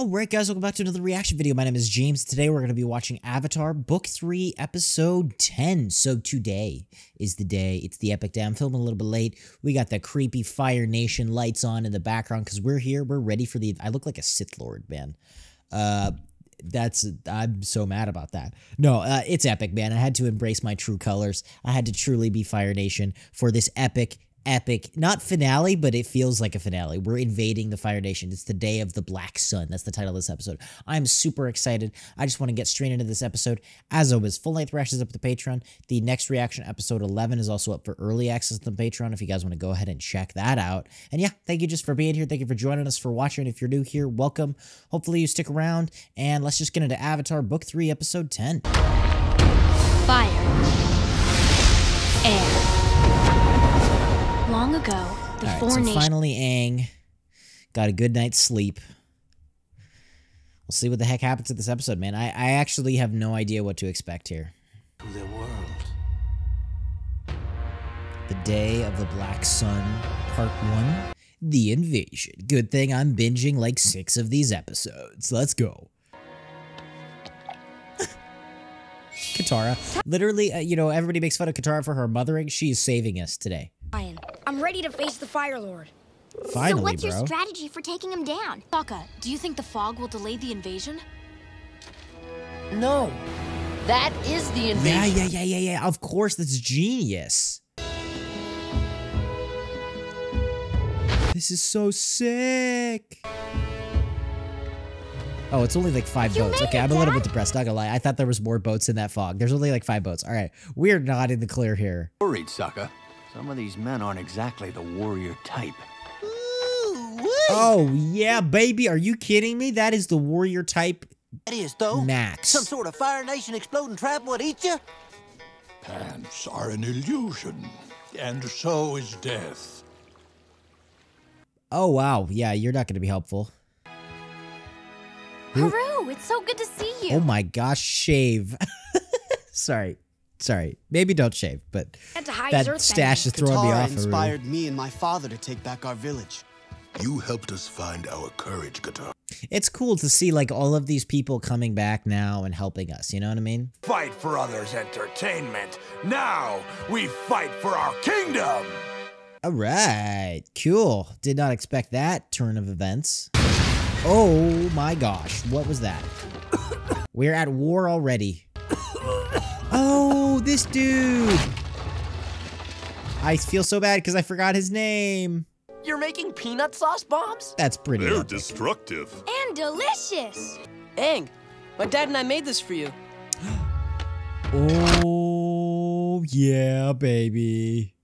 Alright guys, welcome back to another reaction video. My name is James. Today we're going to be watching Avatar Book 3, Episode 10. So today is the day. It's the epic day. I'm filming a little bit late. We got the creepy Fire Nation lights on in the background because we're here. We're ready for the... I look like a Sith Lord, man. I'm so mad about that. No, it's epic, man. I had to embrace my true colors. I had to truly be Fire Nation for this epic, not finale, but it feels like a finale. We're invading the Fire Nation. It's the Day of the Black Sun. That's the title of this episode. I'm super excited. I just want to get straight into this episode. As always, full-length reactions up to Patreon. The next reaction, episode 11, is also up for early access to Patreon if you guys want to go ahead and check that out. And yeah, thank you just for being here. Thank you for joining us, for watching. If you're new here, welcome. Hopefully you stick around, and let's just get into Avatar Book 3, Episode 10. Fire. Air. Long ago, the four nations. So finally, Aang got a good night's sleep. We'll see what the heck happens at this episode, man. I actually have no idea what to expect here. To the world. The Day of the Black Sun, Part 1, The Invasion. Good thing I'm binging like 6 of these episodes. Let's go. Katara. Literally, you know, everybody makes fun of Katara for her mothering. She is saving us today. I'm ready to face the Fire Lord. Finally, so what's your strategy for taking him down? Sokka, do you think the fog will delay the invasion? No. That is the invasion. Yeah. Of course, that's genius. This is so sick. Oh, it's only like 5 boats. Okay, I'm a little bit depressed, not gonna lie. I thought there was more boats in that fog. There's only like 5 boats. All right, we're not in the clear here. Worried, Sokka. Some of these men aren't exactly the warrior type. Ooh, oh, yeah, baby. Are you kidding me? That is the warrior type. That is, though. Max. Some sort of Fire Nation exploding trap would eat you? Pants are an illusion, and so is death. Oh, wow. Yeah, you're not going to be helpful. Haru, it's so good to see you. Oh, my gosh. Shave. Sorry. Sorry, maybe don't shave, but that stash is throwing me off. Katara inspired me and my father to take back our village. You helped us find our courage, Katara. It's cool to see, like, all of these people coming back now and helping us, you know what I mean? Fight for others' entertainment. Now we fight for our kingdom. All right, cool. Did not expect that turn of events. Oh my gosh, what was that? We're at war already. Oh, this dude! I feel so bad because I forgot his name. You're making peanut sauce bombs? That's pretty epic. They're destructive. And delicious! Aang, my dad and I made this for you. Oh, yeah, baby.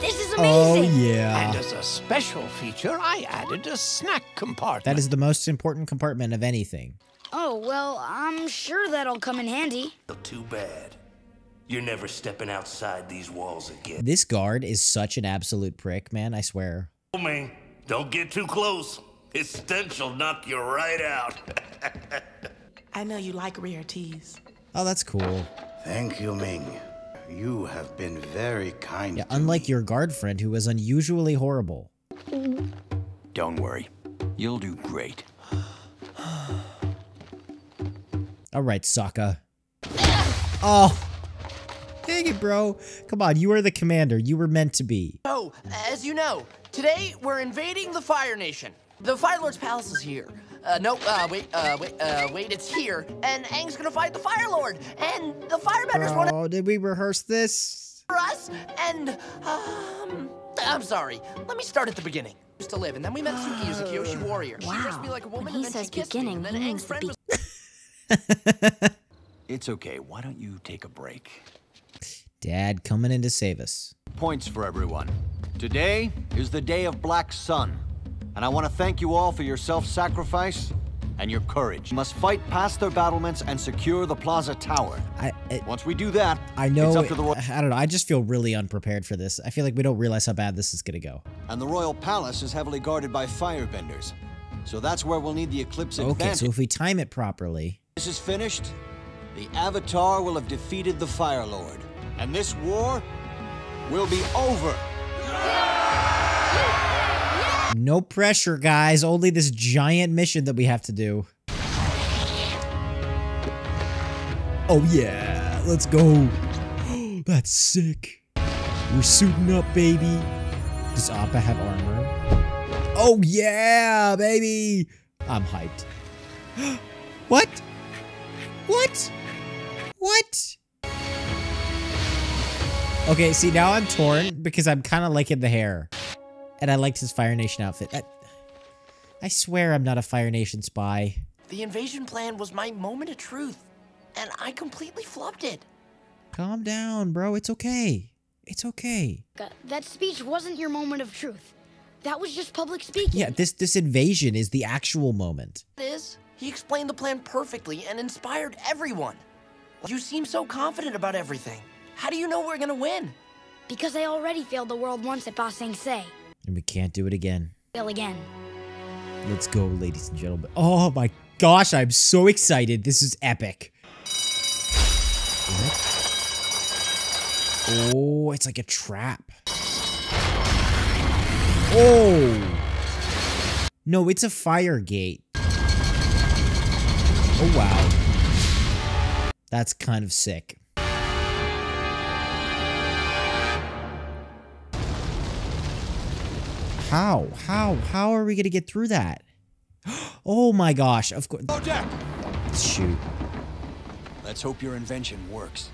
This is amazing! Oh, yeah. And as a special feature, I added a snack compartment. That is the most important compartment of anything. Oh, well, I'm sure that'll come in handy. Too bad. You're never stepping outside these walls again. This guard is such an absolute prick, man, I swear. Oh, man, don't get too close. His stench will knock you right out. I know you like rare teas. Oh, that's cool. Thank you, Ming. You have been very kind. Yeah, unlike your guard friend who was unusually horrible. Don't worry. You'll do great. All right, Sokka. Oh. Dang it, bro. Come on, you are the commander. You were meant to be. Oh, as you know, today we're invading the Fire Nation. The Fire Lord's palace is here. Wait, it's here. And Aang's gonna fight the Fire Lord. And the Firebenders wanna— Oh, did we rehearse this? For us, and, I'm sorry. Let me start at the beginning. Used to live, and then we met Zuki as a Kyoshi Warrior. Wow. She dressed me like a woman, when he and then says she kissed beginning, me, and then Aang's friend was— It's okay, why don't you take a break? Dad coming in to save us. Points for everyone. Today is the Day of Black Sun, and I want to thank you all for your self-sacrifice and your courage. You must fight past their battlements and secure the Plaza Tower. Once we do that, I know. It's up to the I don't know. I just feel really unprepared for this. I feel like we don't realize how bad this is going to go. And the royal palace is heavily guarded by firebenders, so that's where we'll need the Eclipse advantage. So if we time it properly, this is finished. The Avatar will have defeated the Fire Lord, and this war will be over. Yeah! No pressure, guys. Only this giant mission that we have to do. Oh, yeah. Let's go. That's sick. We're suiting up, baby. Does Appa have armor? Oh, yeah, baby. I'm hyped. What? What? What? Okay, see, now I'm torn because I'm kind of liking the hair. And I liked his Fire Nation outfit. I swear I'm not a Fire Nation spy. The invasion plan was my moment of truth, and I completely flubbed it. Calm down, bro. It's okay. It's okay. That speech wasn't your moment of truth. That was just public speaking. Yeah, this invasion is the actual moment. He explained the plan perfectly and inspired everyone. You seem so confident about everything. How do you know we're gonna win? Because I already failed the world once at Ba Sing Se. And we can't do it again. Fail again. Let's go, ladies and gentlemen. Oh my gosh, I'm so excited. This is epic. What? Oh, it's like a trap. Oh. No, it's a fire gate. Oh, wow. That's kind of sick. How are we gonna get through that? Oh my gosh, of course. Oh, Jack. Shoot. Let's hope your invention works.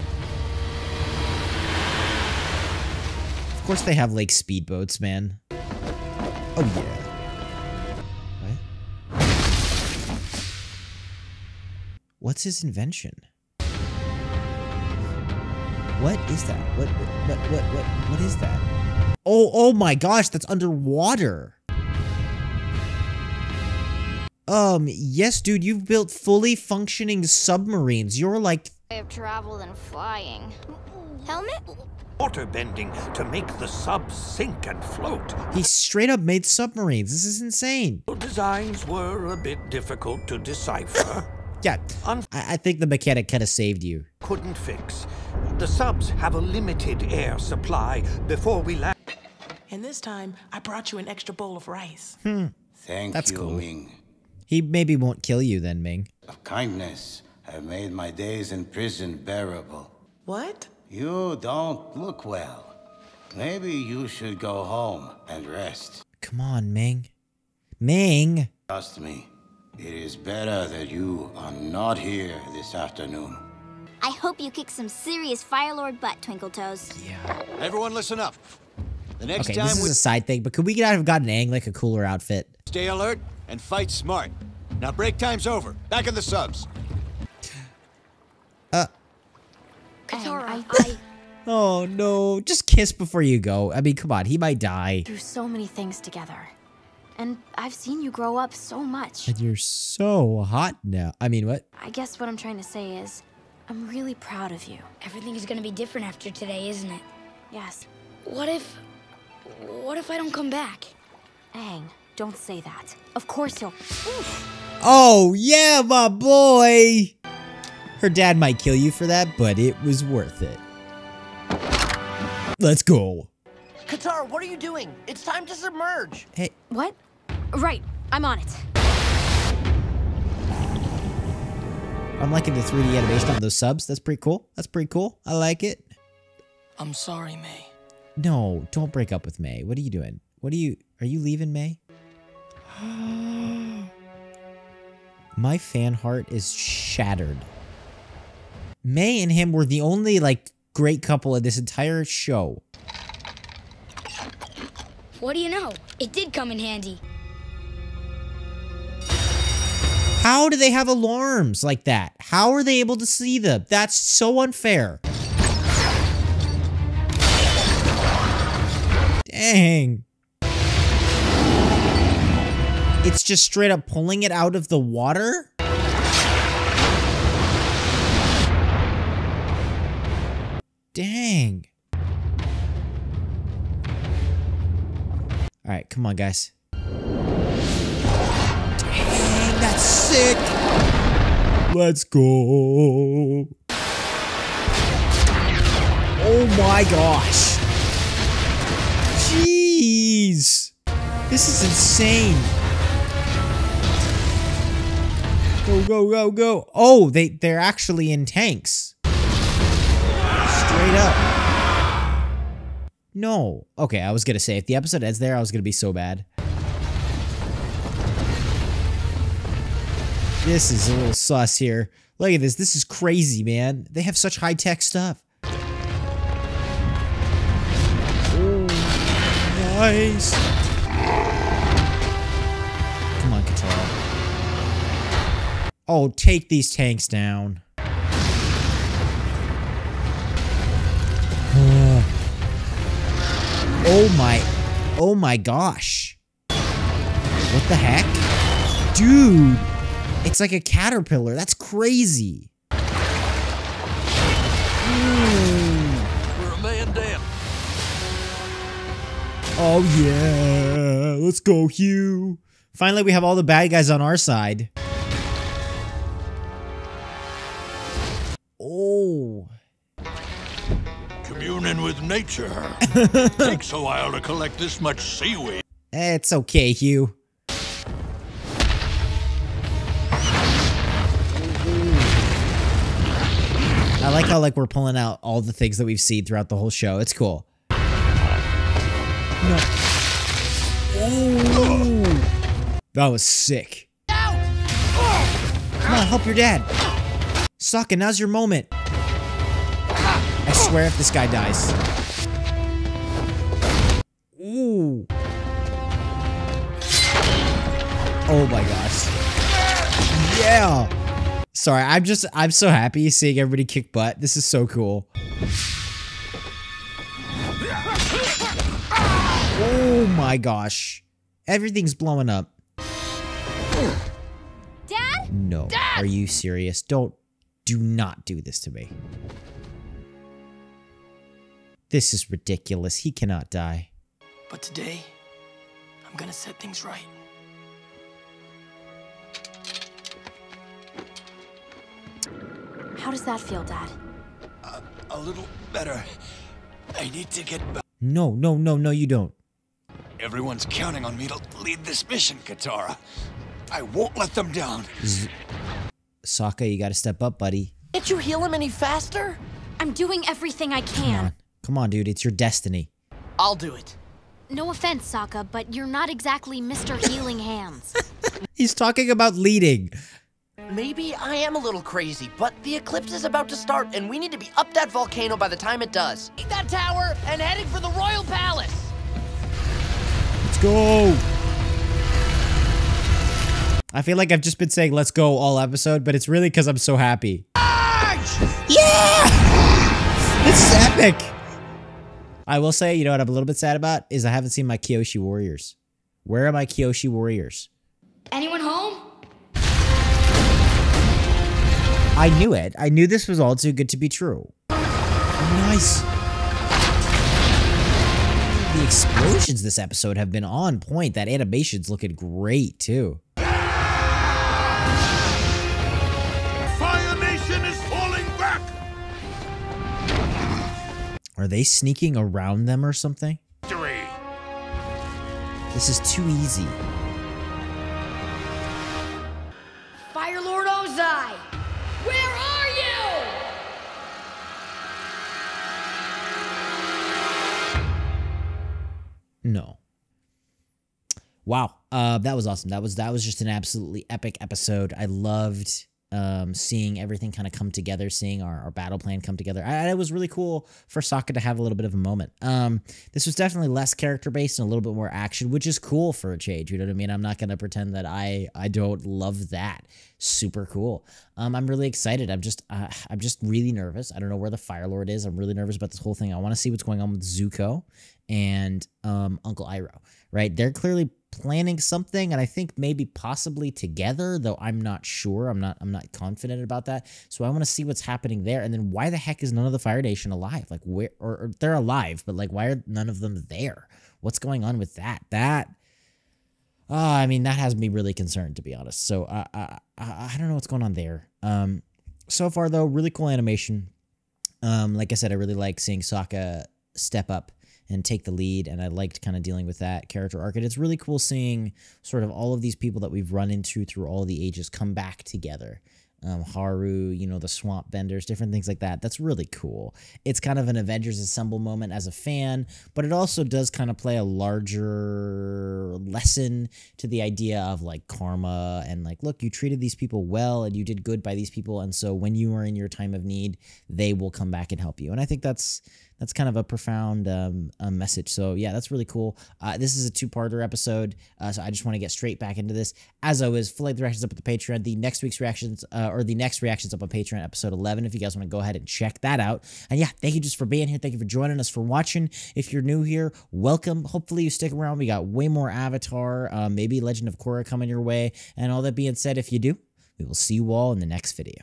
Of course they have, like, speedboats, man. Oh, yeah. What? What's his invention? What is that? What is that? Oh my gosh, that's underwater. Yes, dude, you've built fully functioning submarines. You're like... I have traveled and flying. Helmet? Water bending to make the sub sink and float. He straight up made submarines. This is insane. Designs were a bit difficult to decipher. Yeah, I think the mechanic kind of saved you. Couldn't fix. The subs have a limited air supply before we land. And this time, I brought you an extra bowl of rice. Thank you, cool. Ming. He maybe won't kill you then, Ming. Of kindness, I've made my days in prison bearable. What? You don't look well. Maybe you should go home and rest. Come on, Ming. Ming! Trust me. It is better that you are not here this afternoon. I hope you kick some serious Fire Lord butt, Twinkle Toes. Yeah. Everyone listen up. The next time this is a side thing, but could we not have gotten Aang like a cooler outfit? Stay alert and fight smart. Now break time's over. Back in the subs. Katara, oh no, just kiss before you go. I mean, come on, he might die. Through so many things together. And I've seen you grow up so much. And you're so hot now. I mean, what? I guess what I'm trying to say is, I'm really proud of you. Everything's gonna be different after today, isn't it? Yes. What if I don't come back? Aang, don't say that. Of course he'll... Oh, yeah, my boy! Her dad might kill you for that, but it was worth it. Let's go. Katara, what are you doing? It's time to submerge. Hey. What? Right, I'm on it. I'm liking the 3D animation on those subs. That's pretty cool. That's pretty cool. I like it. I'm sorry, Mai. No, don't break up with Mai. What are you doing? Are you leaving, Mai? My fan heart is shattered. Mai and him were the only, like, great couple in this entire show. What do you know? It did come in handy. How do they have alarms like that? How are they able to see them? That's so unfair. Dang. It's just straight up pulling it out of the water? Dang. All right, come on, guys. Dang, that's sick. Let's go. Oh my gosh. Jeez. This is insane. Go, go, go, go. Oh, they're actually in tanks. Straight up. No. Okay, I was gonna say, if the episode ends there, I was gonna be so bad. This is a little sus here. Look at this. This is crazy, man. They have such high-tech stuff. Oh, nice. Come on, Katara. Oh, take these tanks down. Oh my gosh. What the heck? Dude, it's like a caterpillar. That's crazy. We're a man down. Oh yeah, let's go, Hugh. Finally, we have all the bad guys on our side. Oh. Communing with nature. Takes a while to collect this much seaweed. It's okay, Hugh. I like how we're pulling out all the things that we've seen throughout the whole show. It's cool. No. Oh. That was sick. Come on, help your dad. Sokka, now's your moment. I swear if this guy dies. Ooh. Oh my gosh. Yeah. Sorry, I'm so happy seeing everybody kick butt. This is so cool. Oh my gosh. Everything's blowing up. Dad? No. Dad? Are you serious? Do not do this to me. This is ridiculous. He cannot die. But today, I'm gonna set things right. How does that feel, Dad? A little better. I need to get back. No, no, no, no, you don't. Everyone's counting on me to lead this mission, Katara. I won't let them down. Sokka, you gotta step up, buddy. Can't you heal him any faster? I'm doing everything I can. Come on, dude. It's your destiny. I'll do it. No offense, Sokka, but you're not exactly Mr. Healing Hands. He's talking about leading. Maybe I am a little crazy, but the eclipse is about to start, and we need to be up that volcano by the time it does. Eat that tower and heading for the royal palace. Let's go. I feel like I've just been saying let's go all episode, but it's really because I'm so happy. Yeah! This is epic! I will say, you know what I'm a little bit sad about is I haven't seen my Kyoshi Warriors. Where are my Kyoshi Warriors? Anyone home? I knew it. I knew this was all too good to be true. Nice. The explosions this episode have been on point. That animation's looking great, too. Are they sneaking around them or something? Three. This is too easy. Fire Lord Ozai, where are you? No. Wow, that was awesome. That was just an absolutely epic episode. I loved. Seeing everything kind of come together, seeing our battle plan come together. It was really cool for Sokka to have a little bit of a moment. This was definitely less character-based and a little bit more action, which is cool for a change, you know what I mean? I'm not going to pretend that I don't love that. Super cool. I'm really excited. I'm just really nervous. I don't know where the Fire Lord is. I'm really nervous about this whole thing. I want to see what's going on with Zuko and Uncle Iroh, right? They're clearly planning something, and I think maybe possibly together, though I'm not sure. I'm not confident about that. So I want to see what's happening there. And then why the heck is none of the Fire Nation alive? Like where, or they're alive, but like why are none of them there? What's going on with that? I mean, that has me really concerned, to be honest. So I don't know what's going on there. So far though, really cool animation. Like I said, I really like seeing Sokka step up and take the lead, and I liked kind of dealing with that character arc. And it's really cool seeing sort of all of these people that we've run into through all the ages come back together. Haru, you know, the swamp benders, different things like that. That's really cool. It's kind of an Avengers Assemble moment as a fan, but it also does kind of play a larger lesson to the idea of like karma and like, look, you treated these people well and you did good by these people. And so when you are in your time of need, they will come back and help you. And I think that's kind of a profound message. So yeah, that's really cool. This is a two-parter episode, so I just want to get straight back into this. As always, fill the reactions up at the Patreon. The next week's reactions, or the next reactions up on Patreon, episode 11, if you guys want to go ahead and check that out. And yeah, thank you just for being here. Thank you for joining us, for watching. If you're new here, welcome. Hopefully you stick around. We got way more Avatar, maybe Legend of Korra coming your way. And all that being said, if you do, we will see you all in the next video.